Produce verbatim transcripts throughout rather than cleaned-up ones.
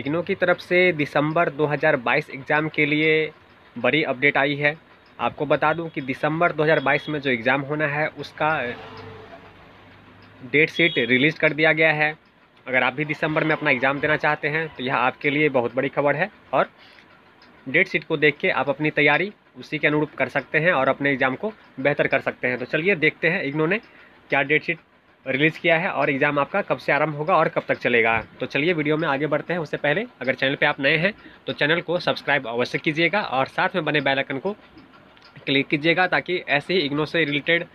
इग्नू की तरफ से दिसंबर दो हज़ार बाईस एग्ज़ाम के लिए बड़ी अपडेट आई है। आपको बता दूं कि दिसंबर दो हज़ार बाईस में जो एग्ज़ाम होना है उसका डेट शीट रिलीज़ कर दिया गया है। अगर आप भी दिसंबर में अपना एग्ज़ाम देना चाहते हैं तो यह आपके लिए बहुत बड़ी खबर है और डेट शीट को देख के आप अपनी तैयारी उसी के अनुरूप कर सकते हैं और अपने एग्ज़ाम को बेहतर कर सकते हैं। तो चलिए देखते हैं इग्नू ने क्या डेट शीट रिलीज़ किया है और एग्ज़ाम आपका कब से आरंभ होगा और कब तक चलेगा। तो चलिए वीडियो में आगे बढ़ते हैं। उससे पहले अगर चैनल पे आप नए हैं तो चैनल को सब्सक्राइब अवश्य कीजिएगा और साथ में बने बेल आइकन को क्लिक कीजिएगा ताकि ऐसे ही इग्नू से रिलेटेड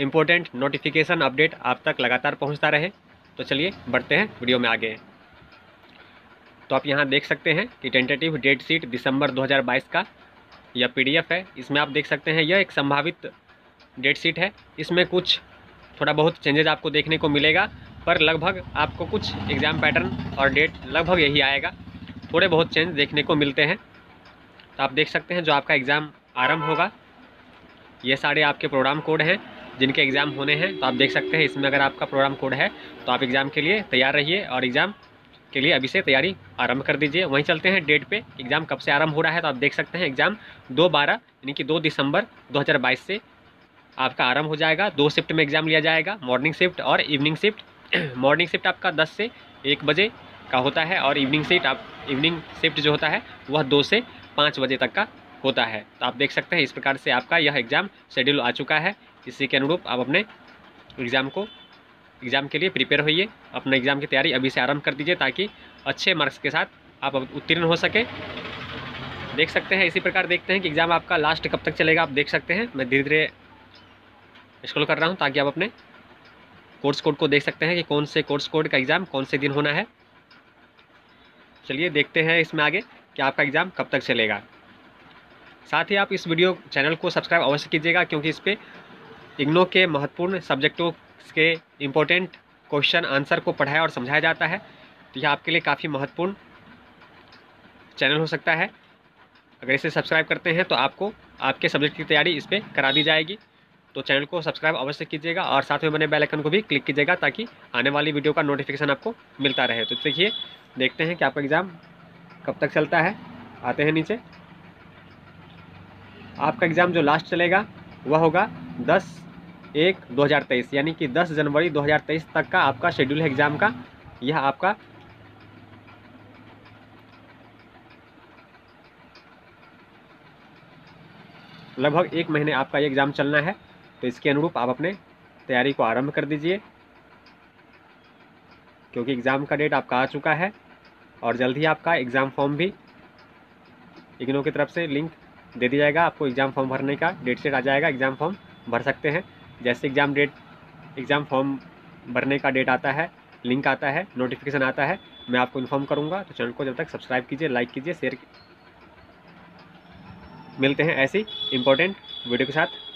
इंपॉर्टेंट नोटिफिकेशन अपडेट आप तक लगातार पहुँचता रहे। तो चलिए बढ़ते हैं वीडियो में आगे। तो आप यहाँ देख सकते हैं कि टेंटेटिव डेट शीट दिसंबर दो हज़ार बाईस का यह पी डी एफ है। इसमें आप देख सकते हैं यह एक संभावित डेट शीट है। इसमें कुछ थोड़ा बहुत चेंजेस आपको देखने को मिलेगा पर लगभग आपको कुछ एग्ज़ाम पैटर्न और डेट लगभग यही आएगा। थोड़े बहुत चेंज देखने को मिलते हैं। तो आप देख सकते हैं जो आपका एग्ज़ाम आरंभ होगा ये सारे आपके प्रोग्राम कोड हैं जिनके एग्ज़ाम होने हैं। तो आप देख सकते हैं इसमें अगर आपका प्रोग्राम कोड है तो आप एग्ज़ाम के लिए तैयार रहिए और एग्ज़ाम के लिए अभी से तैयारी आरंभ कर दीजिए। वहीं चलते हैं डेट पे, एग्ज़ाम कब से आरंभ हो रहा है। तो आप देख सकते हैं एग्ज़ाम दो बारह यानी कि दो दिसंबर दो हज़ार बाईस से आपका आरंभ हो जाएगा। दो शिफ्ट में एग्ज़ाम लिया जाएगा, मॉर्निंग शिफ्ट और इवनिंग शिफ्ट। मॉर्निंग शिफ्ट आपका दस से एक बजे का होता है और इवनिंग शिफ्ट आप इवनिंग शिफ्ट जो होता है वह दो से पाँच बजे तक का होता है। तो आप देख सकते हैं इस प्रकार से आपका यह एग्ज़ाम शेड्यूल आ चुका है। इसी के अनुरूप आप अपने एग्ज़ाम को एग्ज़ाम के लिए प्रिपेयर होइए, अपने एग्ज़ाम की तैयारी अभी से आरंभ कर दीजिए ताकि अच्छे मार्क्स के साथ आप उत्तीर्ण हो सके। देख सकते हैं इसी प्रकार देखते हैं कि एग्ज़ाम आपका लास्ट कब तक चलेगा। आप देख सकते हैं मैं धीरे धीरे स्क्रॉल कर रहा हूं ताकि आप अपने कोर्स कोड को देख सकते हैं कि कौन से कोर्स कोड का एग्ज़ाम कौन से दिन होना है। चलिए देखते हैं इसमें आगे कि आपका एग्ज़ाम कब तक चलेगा। साथ ही आप इस वीडियो चैनल को सब्सक्राइब अवश्य कीजिएगा क्योंकि इस पर इग्नू के महत्वपूर्ण सब्जेक्टों के इम्पोर्टेंट क्वेश्चन आंसर को पढ़ाया और समझाया जाता है। तो यह आपके लिए काफ़ी महत्वपूर्ण चैनल हो सकता है। अगर इसे सब्सक्राइब करते हैं तो आपको आपके सब्जेक्ट की तैयारी इस पर करा दी जाएगी। तो चैनल को सब्सक्राइब अवश्य कीजिएगा और साथ में बने बेल आइकन को भी क्लिक कीजिएगा ताकि आने वाली वीडियो का नोटिफिकेशन आपको मिलता रहे। तो देखिए देखते हैं कि आपका एग्ज़ाम कब तक चलता है। आते हैं नीचे। आपका एग्ज़ाम जो लास्ट चलेगा वह होगा दस एक दो हज़ार तेईस यानी कि दस जनवरी दो हज़ार तेईस तक का आपका शेड्यूल है एग्ज़ाम का। यह आपका लगभग एक महीने आपका ये एग्ज़ाम चलना है। तो इसके अनुरूप आप अपने तैयारी को आरंभ कर दीजिए क्योंकि एग्ज़ाम का डेट आपका आ चुका है और जल्द ही आपका एग्ज़ाम फॉर्म भी इग्नू की तरफ से लिंक दे दिया जाएगा। आपको एग्ज़ाम फॉर्म भरने का डेट सेट आ जाएगा, एग्ज़ाम फॉर्म भर सकते हैं। जैसे एग्ज़ाम डेट एग्ज़ाम फॉर्म भरने का डेट आता है, लिंक आता है, नोटिफिकेशन आता है, मैं आपको इन्फॉर्म करूँगा। तो चैनल को जब तक सब्सक्राइब कीजिए, लाइक कीजिए, शेयर। मिलते हैं ऐसी इंपॉर्टेंट वीडियो के साथ।